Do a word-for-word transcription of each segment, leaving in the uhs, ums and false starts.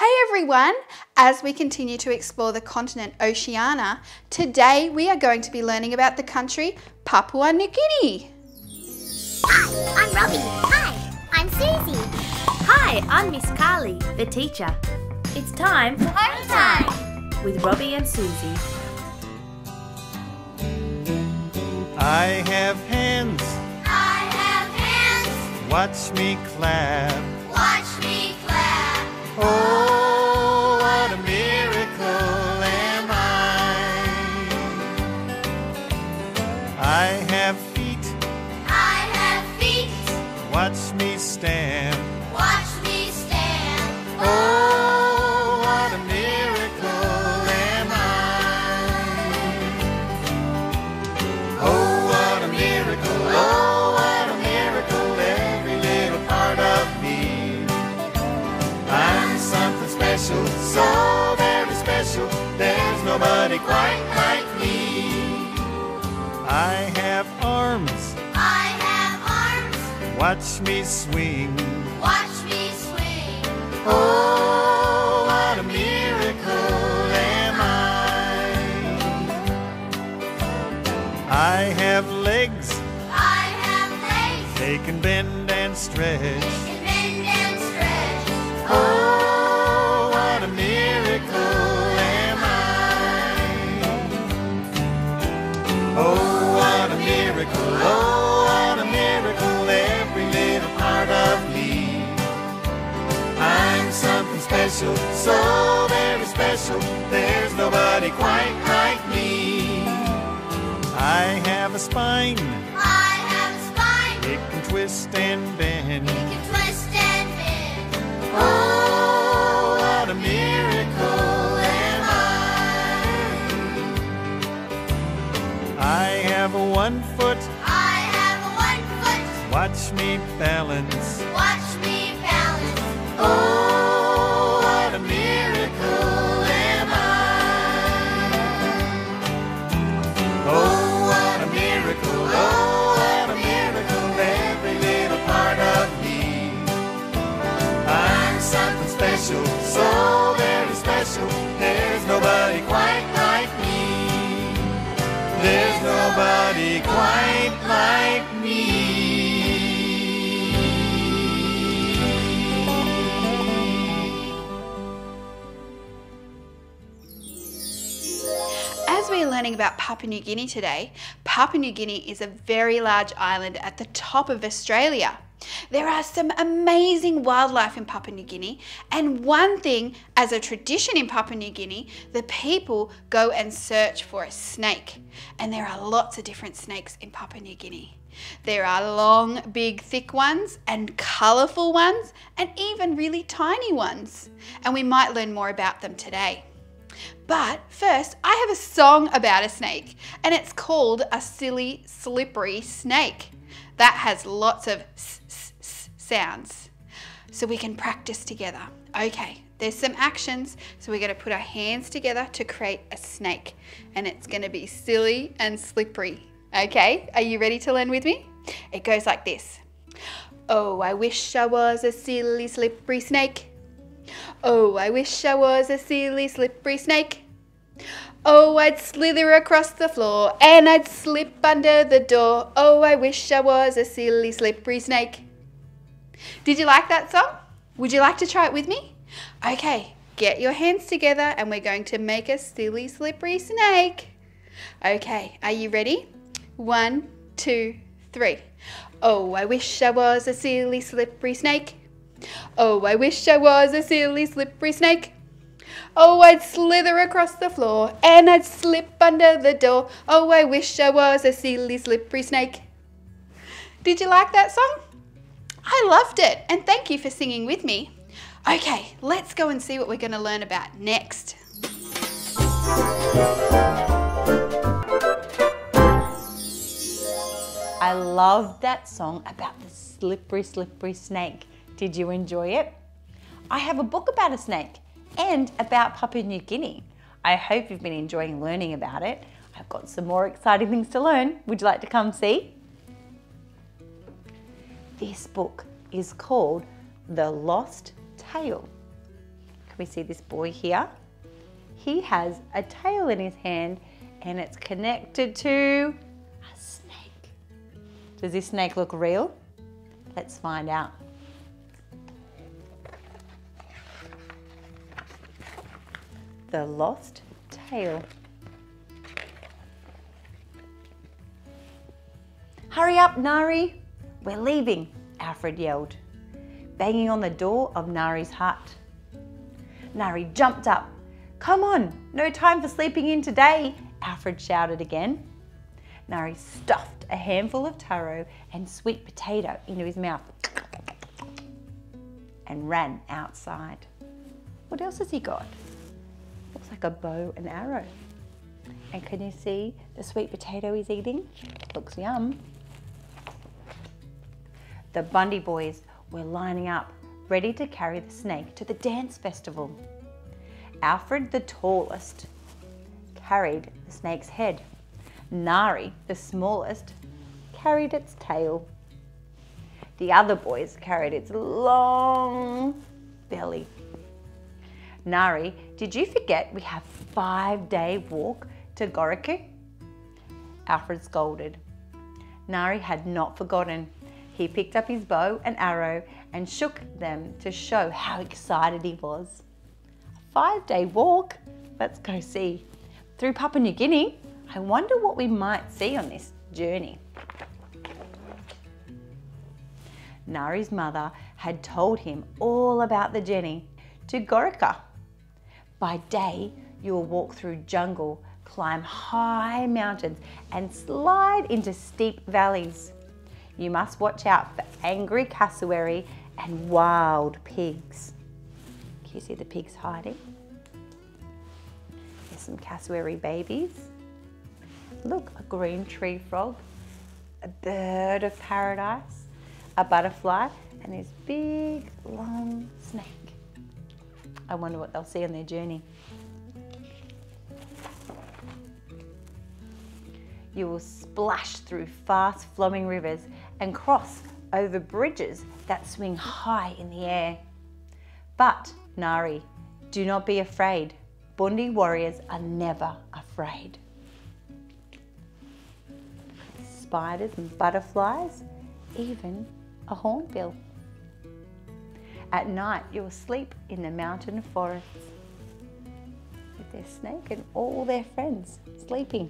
Hey everyone! As we continue to explore the continent Oceania, today we are going to be learning about the country Papua New Guinea. Hi, I'm Robbie. Hi, I'm Susie. Hi, I'm Miss Carly, the teacher. It's time for Hometime with Robbie and Susie. I have hands. I have hands. Watch me clap. Watch me clap. Oh. I have feet. I have feet. Watch me stand. Watch me stand. Oh, what a miracle am I. Oh, what a miracle. Oh, what a miracle. Every little part of me. I'm something special, so very special. There's nobody quite like me. I have arms. I have arms. Watch me swing. Watch me swing. Oh, what a miracle am I. I have legs. I have legs. They can bend and stretch. They can bend and stretch. Oh, what a miracle am I. Oh. Oh, what a miracle, every little part of me. I'm something special, so very special. There's nobody quite like me. I have a spine. I have a spine. It can twist and bend. It can twist and bend. Oh, what a miracle am I. I have a one foot. Watch me balance. Watch me balance. Oh, what a miracle am I. Oh, what a miracle. Oh, what a miracle. Every little part of me. I'm something special, so very special. There's nobody quite like me. There's nobody quite like me. Learning about Papua New Guinea today. Papua New Guinea is a very large island at the top of Australia. There are some amazing wildlife in Papua New Guinea, and one thing, as a tradition in Papua New Guinea, the people go and search for a snake. And there are lots of different snakes in Papua New Guinea. There are long, big, thick ones, and colourful ones, and even really tiny ones. And we might learn more about them today. But first, I have a song about a snake, and it's called A Silly Slippery Snake. That has lots of s, s, s sounds, so we can practice together. Okay, there's some actions, so we're going to put our hands together to create a snake, and it's going to be silly and slippery. Okay, are you ready to learn with me? It goes like this. Oh, I wish I was a silly slippery snake. Oh, I wish I was a silly slippery snake. Oh, I'd slither across the floor and I'd slip under the door. Oh, I wish I was a silly slippery snake. Did you like that song? Would you like to try it with me? Okay, get your hands together and we're going to make a silly slippery snake. Okay, are you ready? One, two, three. Oh, I wish I was a silly slippery snake. Oh, I wish I was a silly slippery snake. Oh, I'd slither across the floor and I'd slip under the door. Oh, I wish I was a silly slippery snake. Did you like that song? I loved it, and thank you for singing with me. Okay, let's go and see what we're going to learn about next. I loved that song about the slippery, slippery snake. Did you enjoy it? I have a book about a snake and about Papua New Guinea. I hope you've been enjoying learning about it. I've got some more exciting things to learn. Would you like to come see? This book is called The Lost Tail. we see this boy here. He has a tail in his hand and it's connected to a snake. Does this snake look real? Let's find out. The Lost Tail. Hurry up, Nari, we're leaving, Alfred yelled, banging on the door of Nari's hut. Nari jumped up. Come on, no time for sleeping in today, Alfred shouted again. Nari stuffed a handful of taro and sweet potato into his mouth and ran outside. What else has he got? Looks like a bow and arrow. And can you see the sweet potato he's eating? Looks yum. The Bundi boys were lining up, ready to carry the snake to the dance festival. Alfred, the tallest, carried the snake's head. Nari, the smallest, carried its tail. The other boys carried its long belly. Nari, did you forget we have a five-day walk to Goroka? Alfred scolded. Nari had not forgotten. He picked up his bow and arrow and shook them to show how excited he was. Five-day walk, let's go see. Through Papua New Guinea, I wonder what we might see on this journey. Nari's mother had told him all about the journey to Goroka. By day, you will walk through jungle, climb high mountains and slide into steep valleys. You must watch out for angry cassowary and wild pigs. Can you see the pigs hiding? There's some cassowary babies. Look, a green tree frog, a bird of paradise, a butterfly, and this big, long snake. I wonder what they'll see on their journey. You will splash through fast-flowing rivers and cross over bridges that swing high in the air. But, Nari, do not be afraid. Bundi warriors are never afraid. Spiders and butterflies, even a hornbill. At night, you will sleep in the mountain forests with their snake and all their friends sleeping.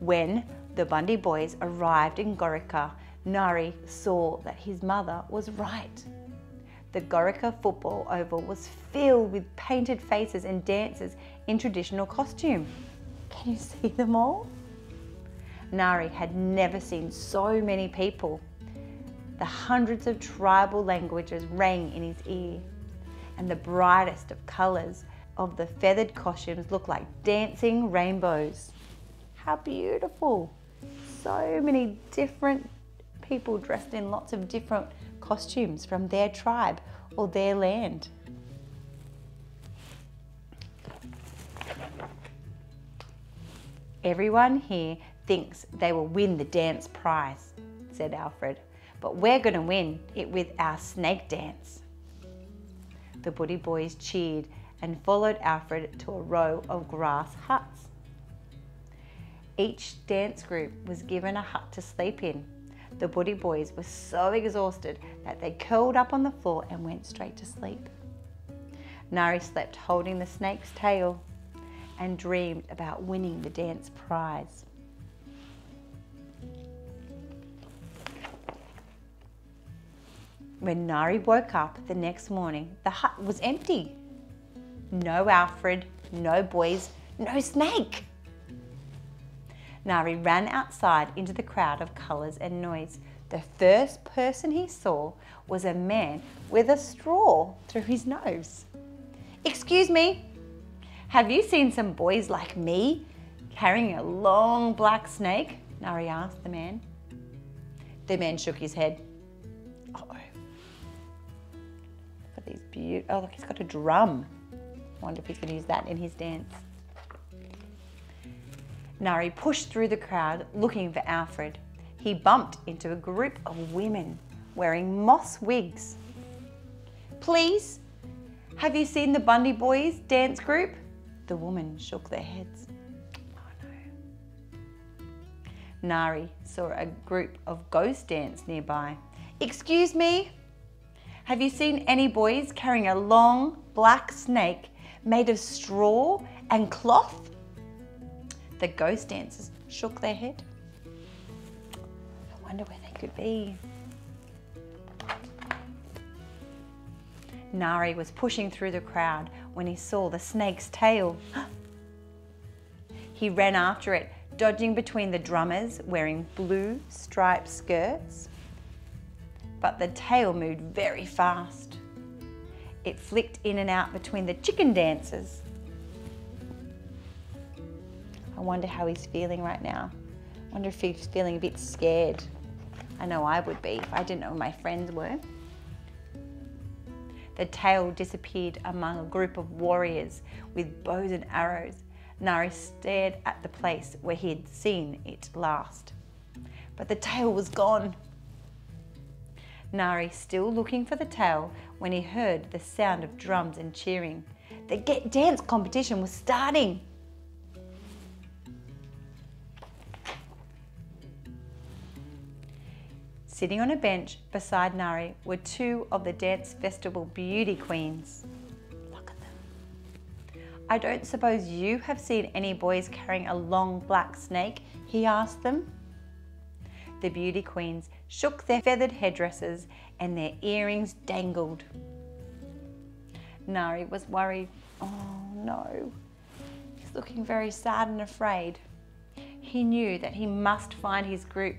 When the Bundi boys arrived in Goroka, Nari saw that his mother was right. The Goroka football oval was filled with painted faces and dancers in traditional costume. Can you see them all? Nari had never seen so many people. The hundreds of tribal languages rang in his ear, and the brightest of colours of the feathered costumes looked like dancing rainbows. How beautiful! So many different people dressed in lots of different costumes from their tribe or their land. Everyone here thinks they will win the dance prize, said Alfred, but we're going to win it with our snake dance. The Bundi boys cheered and followed Alfred to a row of grass huts. Each dance group was given a hut to sleep in. The Bundi boys were so exhausted that they curled up on the floor and went straight to sleep. Nari slept holding the snake's tail and dreamed about winning the dance prize. When Nari woke up the next morning, the hut was empty. No Alfred, no boys, no snake. Nari ran outside into the crowd of colours and noise. The first person he saw was a man with a straw through his nose. Excuse me, have you seen some boys like me carrying a long black snake? Nari asked the man. The man shook his head. Uh-oh. These beautiful, oh look, he's got a drum. I wonder if he's going to use that in his dance. Nari pushed through the crowd looking for Alfred. He bumped into a group of women wearing moss wigs. Please, have you seen the Bundi boys dance group? The woman shook their heads. Oh no. Nari saw a group of ghost dance nearby. Excuse me, have you seen any boys carrying a long black snake made of straw and cloth? The ghost dancers shook their head. I wonder where they could be. Nari was pushing through the crowd when he saw the snake's tail. He ran after it, dodging between the drummers wearing blue striped skirts. But the tail moved very fast. It flicked in and out between the chicken dancers. I wonder how he's feeling right now. I wonder if he's feeling a bit scared. I know I would be if I didn't know who my friends were. The tail disappeared among a group of warriors with bows and arrows. Nari stared at the place where he had seen it last. But the tail was gone. Nari still looking for the tail when he heard the sound of drums and cheering. The get dance competition was starting. Sitting on a bench beside Nari were two of the dance festival beauty queens. Look at them. I don't suppose you have seen any boys carrying a long black snake, he asked them. The beauty queens shook their feathered headdresses and their earrings dangled. Nari was worried. Oh no, he's looking very sad and afraid. He knew that he must find his group.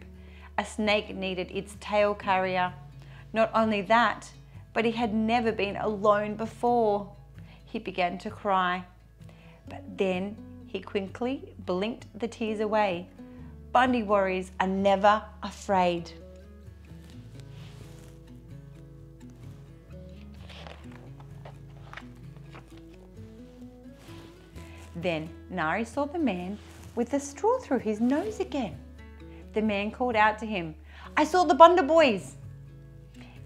A snake needed its tail carrier. Not only that, but he had never been alone before. He began to cry, but then he quickly blinked the tears away. Bundi warriors are never afraid. Then Nari saw the man with the straw through his nose again. The man called out to him, I saw the Bundi boys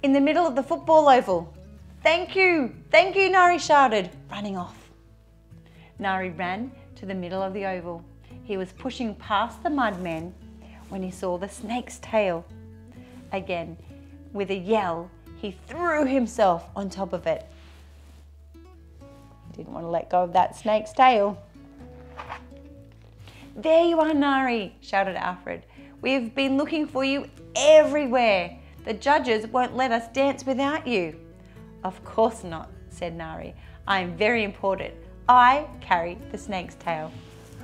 in the middle of the football oval. Thank you, thank you, Nari shouted, running off. Nari ran to the middle of the oval. He was pushing past the mud men when he saw the snake's tail. Again, with a yell, he threw himself on top of it. He didn't want to let go of that snake's tail. There you are, Nari, shouted Alfred. We've been looking for you everywhere. The judges won't let us dance without you. Of course not, said Nari. I am very important. I carry the snake's tail.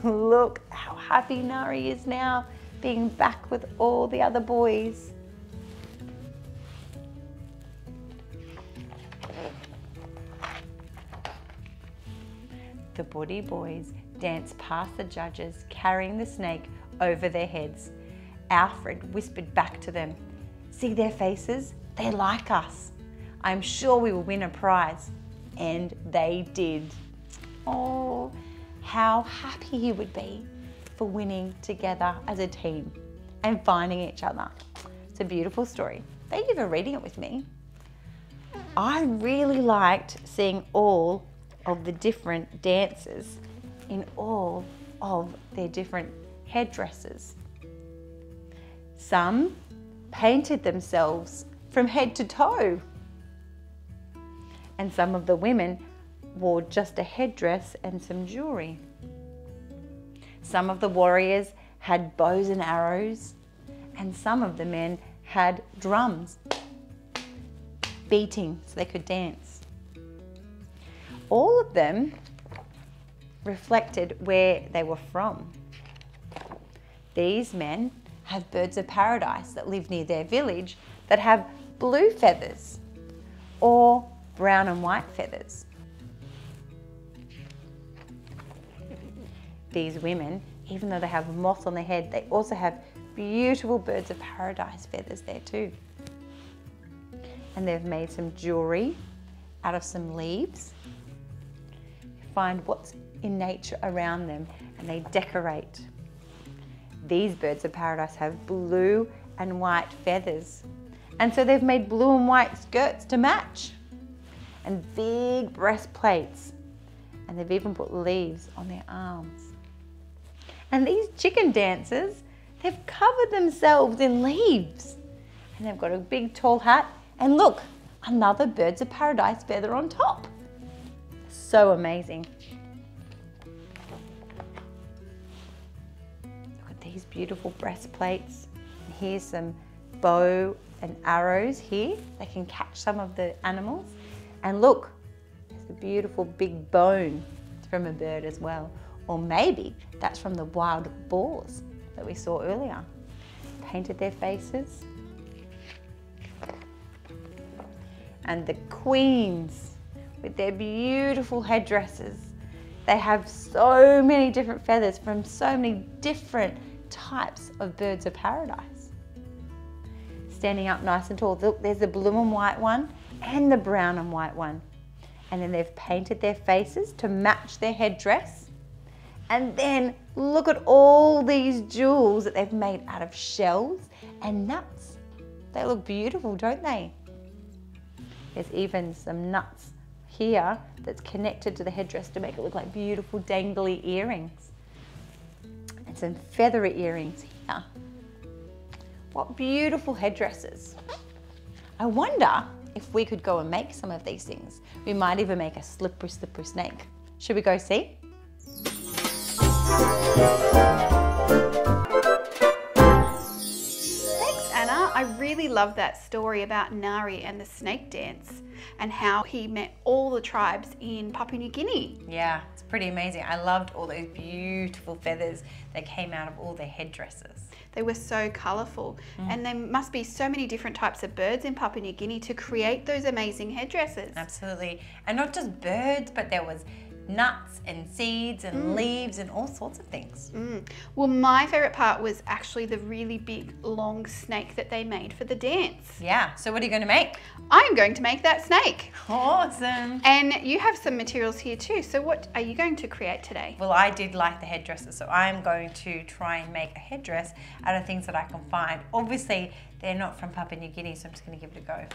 Look how happy Nari is now, being back with all the other boys. The Bundi boys danced past the judges, carrying the snake over their heads. Alfred whispered back to them, see their faces? They're like us. I'm sure we will win a prize. And they did. Oh, how happy he would be for winning together as a team and finding each other. It's a beautiful story. Thank you for reading it with me. I really liked seeing all of the different dances in all of their different headdresses. Some painted themselves from head to toe. And some of the women wore just a headdress and some jewelry. Some of the warriors had bows and arrows, and some of the men had drums beating so they could dance. All of them reflected where they were from. These men have birds of paradise that live near their village that have blue feathers or brown and white feathers. These women, even though they have moss on their head, they also have beautiful birds of paradise feathers there too. And they've made some jewelry out of some leaves. Find what's in nature around them and they decorate. These birds of paradise have blue and white feathers And so they've made blue and white skirts to match and big breastplates. And they've even put leaves on their arms. And these chicken dancers, they've covered themselves in leaves. And they've got a big tall hat. And look, another birds of paradise feather on top. So amazing. Look at these beautiful breastplates. And here's some bow and arrows here. They can catch some of the animals. And look, there's a beautiful big bone from a bird as well. Or maybe that's from the wild boars that we saw earlier. Painted their faces. And the queens with their beautiful headdresses. They have so many different feathers from so many different types of birds of paradise. Standing up nice and tall. Look, there's the blue and white one and the brown and white one. And then they've painted their faces to match their headdress. And then look at all these jewels that they've made out of shells and nuts. They look beautiful, don't they? There's even some nuts here that's connected to the headdress to make it look like beautiful dangly earrings. And some feathery earrings here. What beautiful headdresses. I wonder if we could go and make some of these things. We might even make a slippery, slippery snake. Should we go see? Thanks, Anna. I really love that story about Nari and the snake dance and how he met all the tribes in Papua New Guinea. Yeah, it's pretty amazing. I loved all those beautiful feathers that came out of all their headdresses. They were so colourful, mm. and there must be so many different types of birds in Papua New Guinea to create those amazing headdresses. Absolutely, and not just birds, but there was nuts and seeds and mm. leaves and all sorts of things. Mm. Well, my favourite part was actually the really big long snake that they made for the dance. Yeah, so what are you going to make? I'm going to make that snake. Awesome. And you have some materials here too, so what are you going to create today? Well, I did like the headdresses, so I'm going to try and make a headdress out of things that I can find. Obviously, they're not from Papua New Guinea, so I'm just going to give it a go.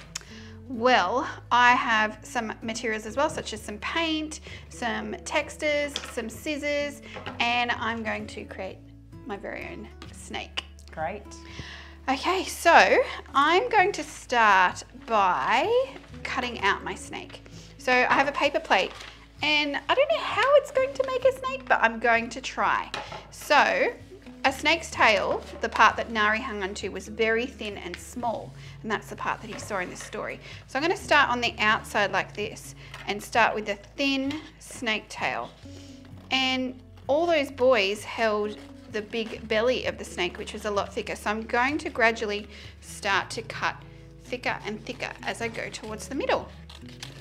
Well, I have some materials as well, such as some paint, some textures, some scissors, and I'm going to create my very own snake. Great. Okay, so I'm going to start by cutting out my snake. So I have a paper plate, and I don't know how it's going to make a snake, but I'm going to try. So a snake's tail, the part that Nari hung onto, was very thin and small, and that's the part that he saw in this story. So I'm going to start on the outside like this and start with a thin snake tail. And all those boys held the big belly of the snake, which was a lot thicker, so I'm going to gradually start to cut thicker and thicker as I go towards the middle,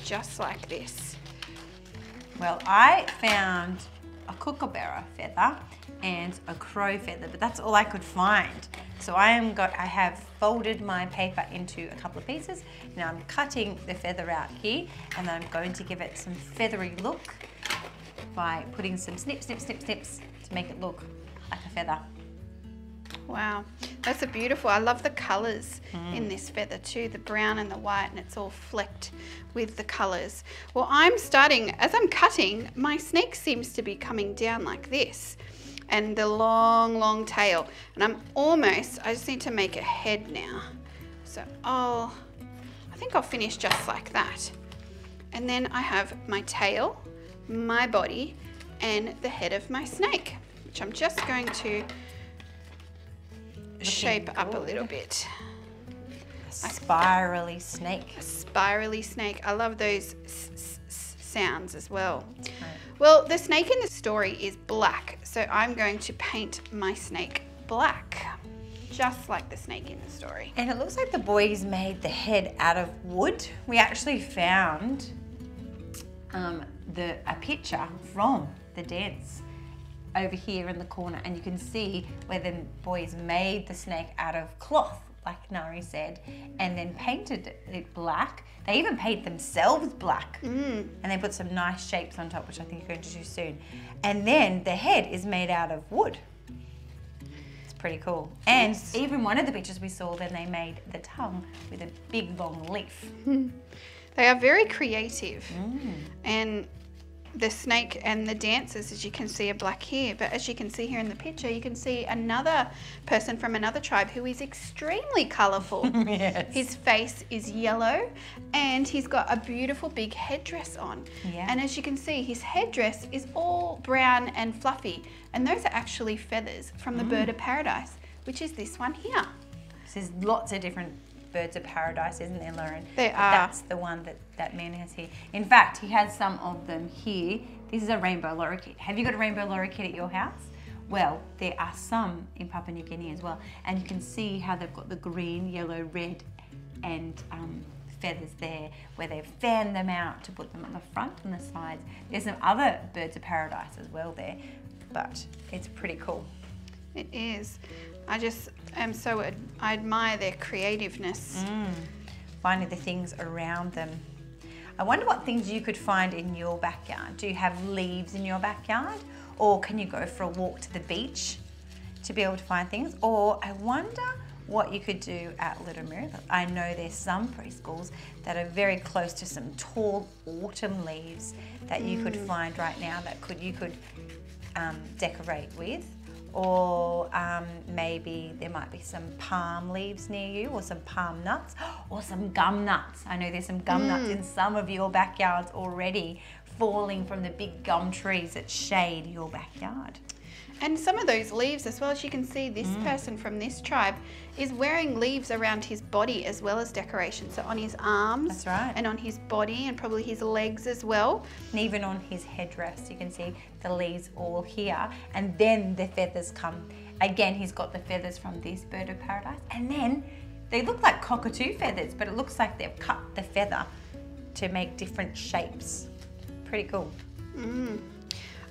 just like this. Well, I found a kookaburra feather and a crow feather, but that's all I could find. So I am got I have folded my paper into a couple of pieces. Now I'm cutting the feather out here, and then I'm going to give it some feathery look by putting some snip, snip, snip, snips to make it look like a feather. Wow, that's a beautiful, I love the colours mm. in this feather too, the brown and the white, and it's all flecked with the colours. Well, I'm starting, as I'm cutting, my snake seems to be coming down like this, and the long, long tail, and I'm almost, I just need to make a head now. So I'll, I think I'll finish just like that. And then I have my tail, my body, and the head of my snake, which I'm just going to shape good. Up a little bit. A spirally snake. A spirally snake. I love those s s s sounds as well. Right. Well, the snake in the story is black, so I'm going to paint my snake black, just like the snake in the story. And it looks like the boys made the head out of wood. We actually found um, the a picture from the dance over here in the corner, and you can see where the boys made the snake out of cloth, like Nari said, and then painted it black. They even painted themselves black, mm. and they put some nice shapes on top, which I think you're going to do soon. And then the head is made out of wood. It's pretty cool. And yes. even one of the pictures we saw, then they made the tongue with a big long leaf. They are very creative. Mm. And the snake and the dancers, as you can see, are black here. But as you can see here in the picture, you can see another person from another tribe who is extremely colourful. Yes. His face is yellow and he's got a beautiful big headdress on. Yeah. And as you can see, his headdress is all brown and fluffy. And those are actually feathers from the mm. bird of paradise, which is this one here. So there's lots of different birds of paradise, isn't there, Lauren? They but are. That's the one that that man has here. In fact, he has some of them here. This is a rainbow lorikeet. Have you got a rainbow lorikeet at your house? Well, there are some in Papua New Guinea as well. And you can see how they've got the green, yellow, red, and um, feathers there, where they've fanned them out to put them on the front and the sides. There's some other birds of paradise as well there, but it's pretty cool. It is. I just am so, ad I admire their creativeness. Mm. Finding the things around them. I wonder what things you could find in your backyard. Do you have leaves in your backyard? Or can you go for a walk to the beach to be able to find things? Or I wonder what you could do at Little Miracles. I know there's some preschools that are very close to some tall autumn leaves that mm. you could find right now that could you could um, decorate with. Or um, maybe there might be some palm leaves near you, or some palm nuts, or some gum nuts. I know there's some gum mm. nuts in some of your backyards already, falling from the big gum trees that shade your backyard. And some of those leaves as well, as you can see, this mm. person from this tribe is wearing leaves around his body as well as decoration. So on his arms, that's right. and on his body, and probably his legs as well. And even on his headdress, you can see the leaves all here. And then the feathers come. Again, he's got the feathers from this bird of paradise. And then they look like cockatoo feathers, but it looks like they've cut the feather to make different shapes. Pretty cool. Mm.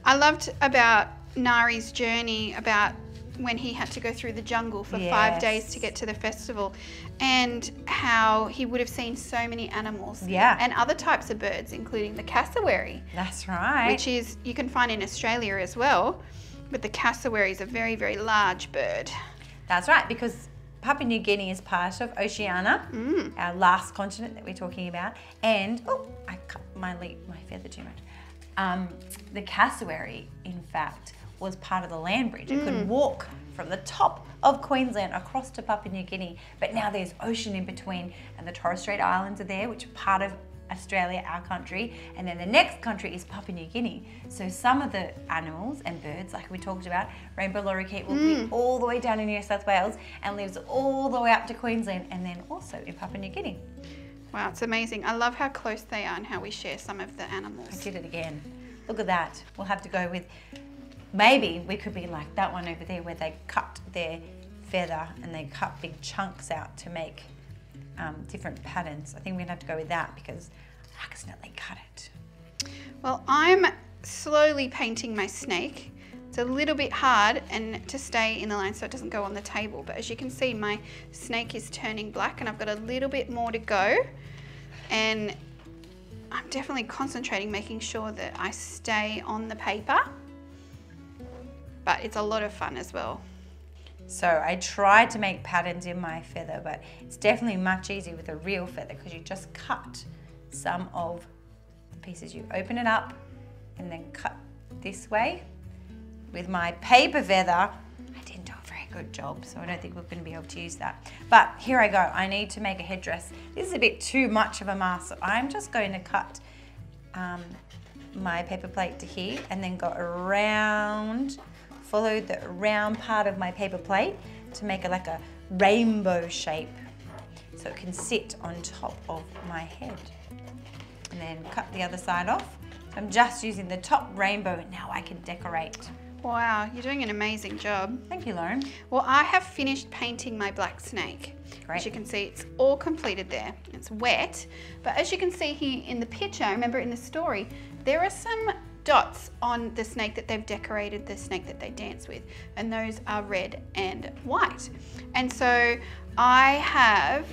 I loved about Nari's journey about when he had to go through the jungle for yes. five days to get to the festival, and how he would have seen so many animals yeah. and other types of birds, including the cassowary. That's right. Which is, you can find in Australia as well, but the cassowary is a very, very large bird. That's right, because Papua New Guinea is part of Oceania, mm. our last continent that we're talking about, and, oh, I cut my, leaf, my feather too much. Um, the cassowary, in fact, was part of the land bridge. It mm. could walk from the top of Queensland across to Papua New Guinea, but now there's ocean in between, and the Torres Strait Islands are there, which are part of Australia, our country, and then the next country is Papua New Guinea. So some of the animals and birds, like we talked about, rainbow lorikeet will mm. be all the way down in New South Wales and lives all the way up to Queensland, and then also in Papua New Guinea. Wow, it's amazing. I love how close they are and how we share some of the animals. I did it again. Look at that. We'll have to go with... Maybe we could be like that one over there where they cut their feather and they cut big chunks out to make um, different patterns. I think we're going to have to go with that because I accidentally cut it. Well, I'm slowly painting my snake. It's a little bit hard and to stay in the line so it doesn't go on the table. But as you can see, my snake is turning black and I've got a little bit more to go. And I'm definitely concentrating, making sure that I stay on the paper. But it's a lot of fun as well. So I tried to make patterns in my feather, but it's definitely much easier with a real feather because you just cut some of the pieces. You open it up and then cut this way. With my paper feather, I didn't do a very good job, so I don't think we're going to be able to use that. But here I go. I need to make a headdress. This is a bit too much of a mask, so I'm just going to cut um, my paper plate to here and then go around, follow the round part of my paper plate to make it like a rainbow shape so it can sit on top of my head. And then cut the other side off. I'm just using the top rainbow and now I can decorate. Wow, you're doing an amazing job. Thank you, Lauren. Well, I have finished painting my black snake. Great. As you can see, it's all completed there. It's wet, but as you can see here in the picture, remember in the story, there are some dots on the snake that they've decorated, the snake that they dance with, and those are red and white. And so I have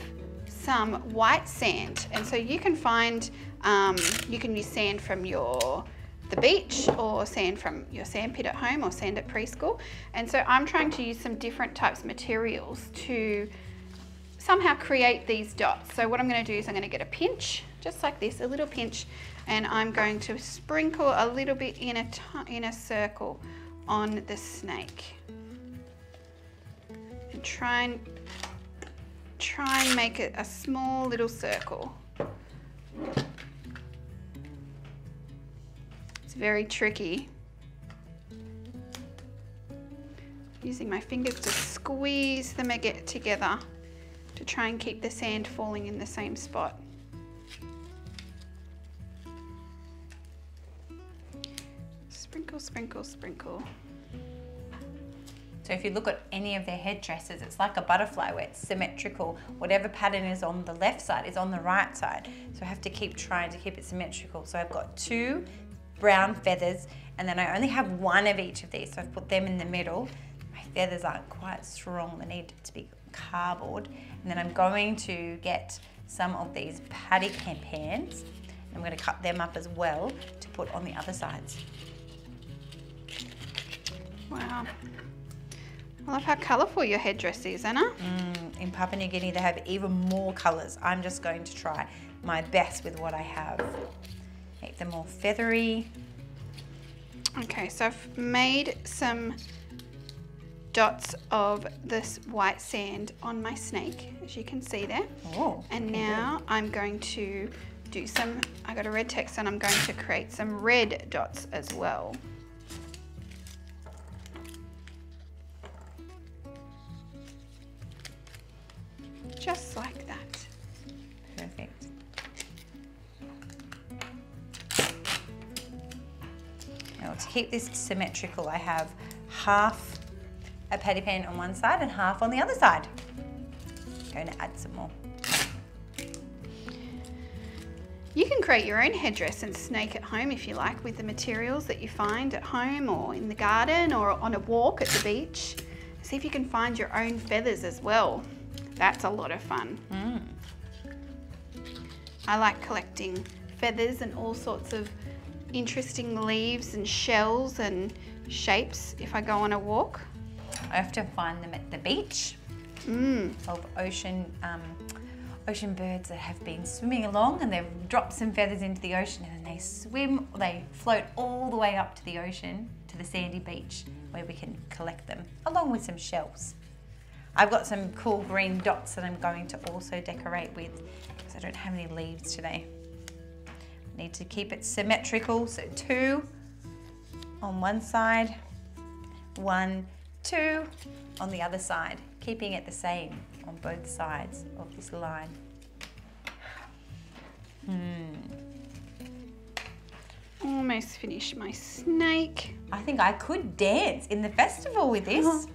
some white sand, and so you can find, um, you can use sand from your the beach, or sand from your sand pit at home, or sand at preschool. And so I'm trying to use some different types of materials to somehow create these dots. So what I'm going to do is I'm going to get a pinch, just like this, a little pinch, and I'm going to sprinkle a little bit in a, in a circle on the snake. And try and, try and make it a small little circle. It's very tricky. Using my fingers to squeeze them together to try and keep the sand falling in the same spot. Sprinkle, sprinkle, sprinkle. So if you look at any of their headdresses, it's like a butterfly where it's symmetrical. Whatever pattern is on the left side is on the right side. So I have to keep trying to keep it symmetrical. So I've got two brown feathers, and then I only have one of each of these, so I've put them in the middle. My feathers aren't quite strong, they need to be cardboard. And then I'm going to get some of these paddy campans, and I'm going to cut them up as well to put on the other sides. Wow. I love how colourful your headdress is, Anna. Mm, in Papua New Guinea they have even more colours. I'm just going to try my best with what I have. Make them more feathery. Okay, so I've made some dots of this white sand on my snake, as you can see there. Oh, and now I'm going to do some, I got a red text and I'm going to create some red dots as well. Just like that. Perfect. Now to keep this symmetrical, I have half a patty pan on one side and half on the other side. I'm going to add some more. You can create your own headdress and snake at home if you like, with the materials that you find at home or in the garden or on a walk at the beach. See if you can find your own feathers as well. That's a lot of fun. Mm. I like collecting feathers and all sorts of interesting leaves and shells and shapes if I go on a walk. I have to find them at the beach mm. of ocean, um, ocean birds that have been swimming along, and they've dropped some feathers into the ocean, and then they swim, they float all the way up to the ocean, to the sandy beach, where we can collect them along with some shells. I've got some cool green dots that I'm going to also decorate with, because I don't have any leaves today. I need to keep it symmetrical, so two on one side, one, two on the other side, keeping it the same on both sides of this line. Hmm. Almost finished my snake. I think I could dance in the festival with this. Oh.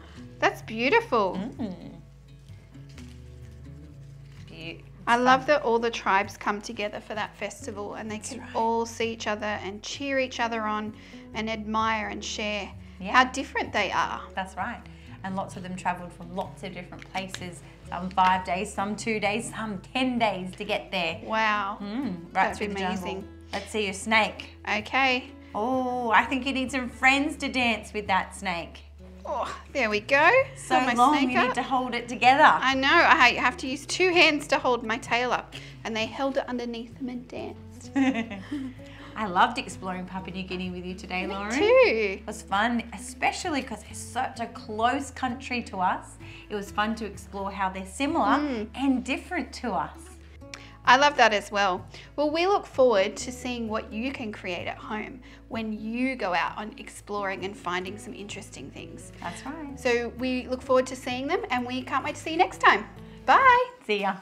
That's beautiful. Mm. Be I love that all the tribes come together for that festival, and they That's can right. all see each other and cheer each other on and admire and share yeah. how different they are. That's right. And lots of them travelled from lots of different places, some five days, some two days, some ten days to get there. Wow. Mm. Right, that's amazing. Let's see your snake. Okay. Oh, I think you need some friends to dance with that snake. Oh, there we go. So my long snake you up. Need to hold it together. I know, I have to use two hands to hold my tail up, and they held it underneath them and danced. I loved exploring Papua New Guinea with you today, Lauren. Me too. It was fun, especially because it's such a close country to us. It was fun to explore how they're similar mm. and different to us. I love that as well. Well, we look forward to seeing what you can create at home when you go out on exploring and finding some interesting things. That's right. So we look forward to seeing them, and we can't wait to see you next time. Bye. See ya.